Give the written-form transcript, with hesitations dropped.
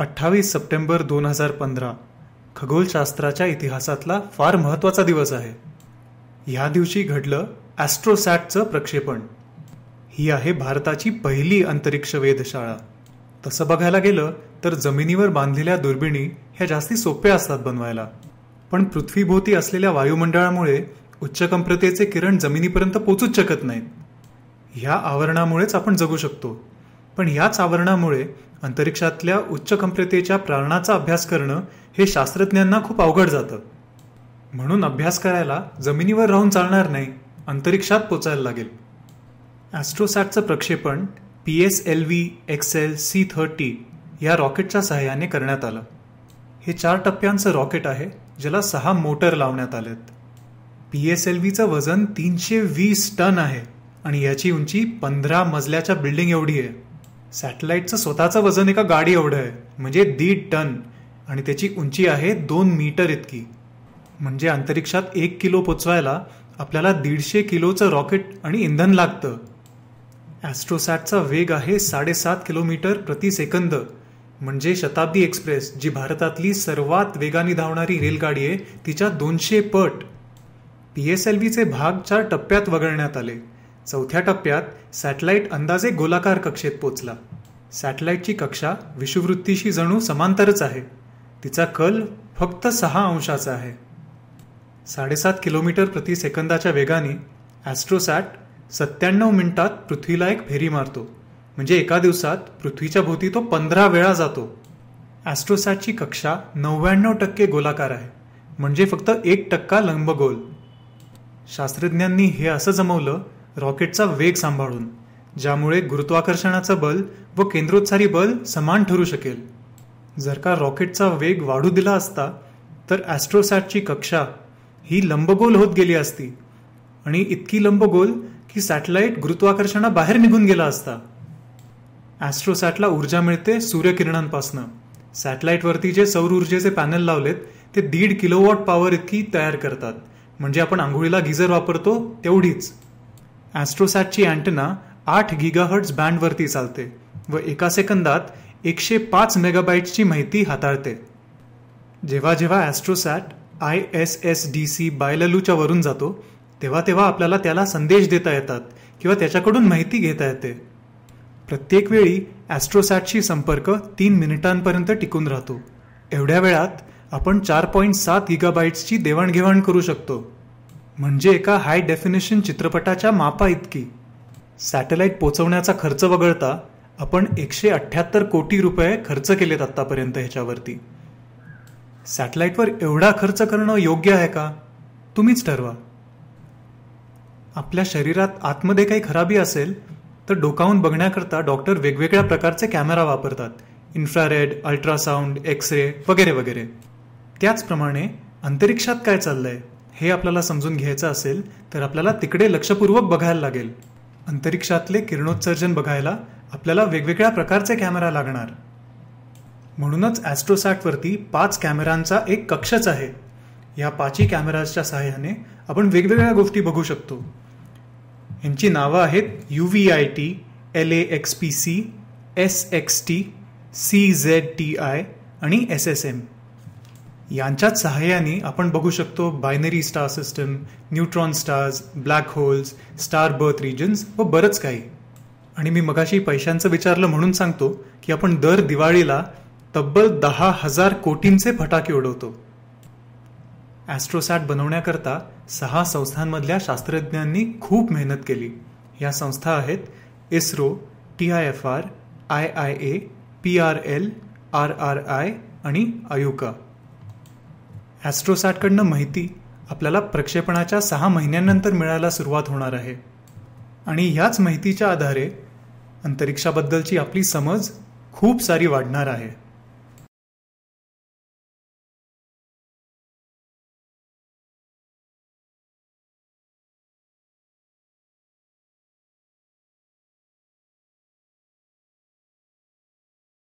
28 September 2015 खगोलशास्त्राच्या इतिहासातला फार महत्त्वाचा दिवस आहे। या दिवशी घडलं ॲस्ट्रोसॅटचं प्रक्षेपण। ही आहे भारताची पहिली अंतरिक्ष वेधशाळा। तसं बघायला गेलं तर जमिनीवर बांधलेल्या दुर्बिणी ह्या जास्ती सोप्या असतात बनवायला, पण पृथ्वीभोवती असलेल्या वायुमंडळामुळे उच्च कंप्रतेचे किरण जमिनीपर्यंत पोचूच शकत नाहीत। ह्या आवरणामुळेच आपण जगू शकतो, पण ह्याच आवरणामुळे अंतरिक्षातल्या उच्च कंप्रतेच्या प्रारणाचा अभ्यास करणं हे शास्त्रज्ञांना खूप अवघड जातं। म्हणून अभ्यास करायला जमिनीवर राहून चालणार नाही, अंतरिक्षात पोचायला लागेल। ॲस्ट्रोसॅटचं प्रक्षेपण PSLV XL C30 या रॉकेटच्या सहाय्याने करण्यात आलं। हे 4 टप्प्यांचं रॉकेट आहे ज्याला 6 मोटर लावण्यात आलेत। PSLVचं वजन 320 टन आहे आणि याची उंची 15 मजल्याच्या बिल्डिंग एवढी आहे। सॅटेलाइटचं स्वतःचं वजन एका गाडी एवढं आहे, म्हणजे 1.5 टन, आणि त्याची उंची आहे 2 मीटर इतकी। म्हणजे अंतरिक्षात 1 किलो पोचवायला आपल्याला 150 किलोचं रॉकेट आणि इंधन लागतं। ॲस्ट्रोसॅटचा वेग आहे 7.5 किलोमीटर प्रति सेकंद, म्हणजे शताब्दी एक्सप्रेस, जी भारतातली सर्वात वेगाने धावणारी रेलगाडी आहे, तिच्या 200 पट। PSLVचे भाग 4 टप्प्यात वगळण्यात आले। 4थ्या टप्प्यात सॅटेलाइट अंदाजे गोलाकार कक्षेत पोचला। सॅटेलाइटची कक्षा विषुववृत्तीशी जणू समांतरच आहे। तिचा कल फक्त 6 अंशाचा आहे। 7.5 किलोमीटर प्रति सेकंदाच्या वेगाने ॲस्ट्रोसॅट 97 मिनिटात पृथ्वीला एक फेरी मारतो, म्हणजे एका दिवसात पृथ्वीच्या भोवती तो 15 वेळा जातो। ॲस्ट्रोसॅटची कक्षा 99% गोलाकार आहे, म्हणजे फक्त 1% लंबगोल। शास्त्रज्ञांनी हे असं जमवलं रॉकेटचा वेग सांभाळून, ज्यामुळे गुरुत्वाकर्षणाचं बल व केंद्रोत्सारी बल समान ठरू शकेल। जर का रॉकेटचा वेग वाढू दिला असता तर ॲस्ट्रोसॅटची कक्षा ही लंबगोल होत गेली असती, आणि इतकी लंबगोल की सॅटेलाइट गुरुत्वाकर्षणाबाहेर निघून गेला असता। ॲस्ट्रोसॅटला ऊर्जा मिळते सूर्यकिरणांपासून। सॅटेलाइटवरती जे सौर ऊर्जेचे पॅनल लावलेत ते 1.5 किलोवॉट पॉवर इतकी तयार करतात, म्हणजे आपण आंघोळीला गिझर वापरतो तेवढीच। ॲस्ट्रोसॅटची अँटेना 8 गिगाहर्ट्ज बँडवरती चालते व एका सेकंदात 105 मेगाबाईटची माहिती हाताळते। जेव्हा जेव्हा ॲस्ट्रोसॅट ISSDC बायललूच्या वरून जातो तेव्हा तेव्हा आपल्याला त्याला संदेश देता येतात किंवा त्याच्याकडून माहिती घेता येते। प्रत्येक वेळी ॲस्ट्रोसॅटशी संपर्क 3 मिनिटांपर्यंत टिकून राहतो। एवढ्या वेळात आपण 4.7 गिगाबाईट्सची देवाणघेवाण करू शकतो, म्हणजे एका हाय डेफिनेशन चित्रपटाच्या मापा इतकी। सॅटेलाइट पोचवण्याचा खर्च वगळता आपण 178 कोटी रुपये खर्च केलेत आत्तापर्यंत ह्याच्यावरती। सॅटेलाइटवर एवढा खर्च करणं योग्य आहे का? तुम्हीच ठरवा। आपल्या शरीरात आतमध्ये काही खराबी असेल तर डोकावून बघण्याकरता डॉक्टर वेगवेगळ्या प्रकारचे कॅमेरा वापरतात, इन्फ्रारेड, अल्ट्रासाऊंड, एक्सरे वगैरे वगैरे। त्याचप्रमाणे अंतरिक्षात काय चाललंय हे आपल्याला समजून घ्यायचं असेल तर आपल्याला तिकडे लक्षपूर्वक बघायला लागेल। अंतरिक्षातले किरणोत्सर्जन बघायला आपल्याला वेगवेगळ्या प्रकारचे कॅमेरा लागणार। म्हणूनच ॲस्ट्रोसॅटवरती 5 कॅमेरांचा एक कक्षच आहे। या 5ही कॅमेराजच्या सहाय्याने आपण वेगवेगळ्या गोष्टी बघू शकतो। यांची नावं आहेत UVIT LAXPC SXT CZTI आणि SSM। यांच्याच सहाय्याने आपण बघू शकतो binary star system, neutron stars, black holes, star birth regions व बरंच काही। आणि मी मगाशी पैशांचं विचारलं म्हणून सांगतो की आपण दर दिवाळीला तब्बल 10,000 कोटींचे फटाके उडवतो। ॲस्ट्रोसॅट बनवण्याकरता 6 संस्थांमधल्या शास्त्रज्ञांनी खूप मेहनत केली। या संस्था आहेत ISRO, TIFR, IIA, PRL, RRI आणि आयुका। ॲस्ट्रोसॅटकडनं माहिती आपल्याला प्रक्षेपणाच्या 6 महिन्यांनंतर मिळायला सुरुवात होणार आहे, आणि ह्याच माहितीच्या आधारे अंतरिक्षाबद्दलची आपली समज खूप सारी वाढणार आहे।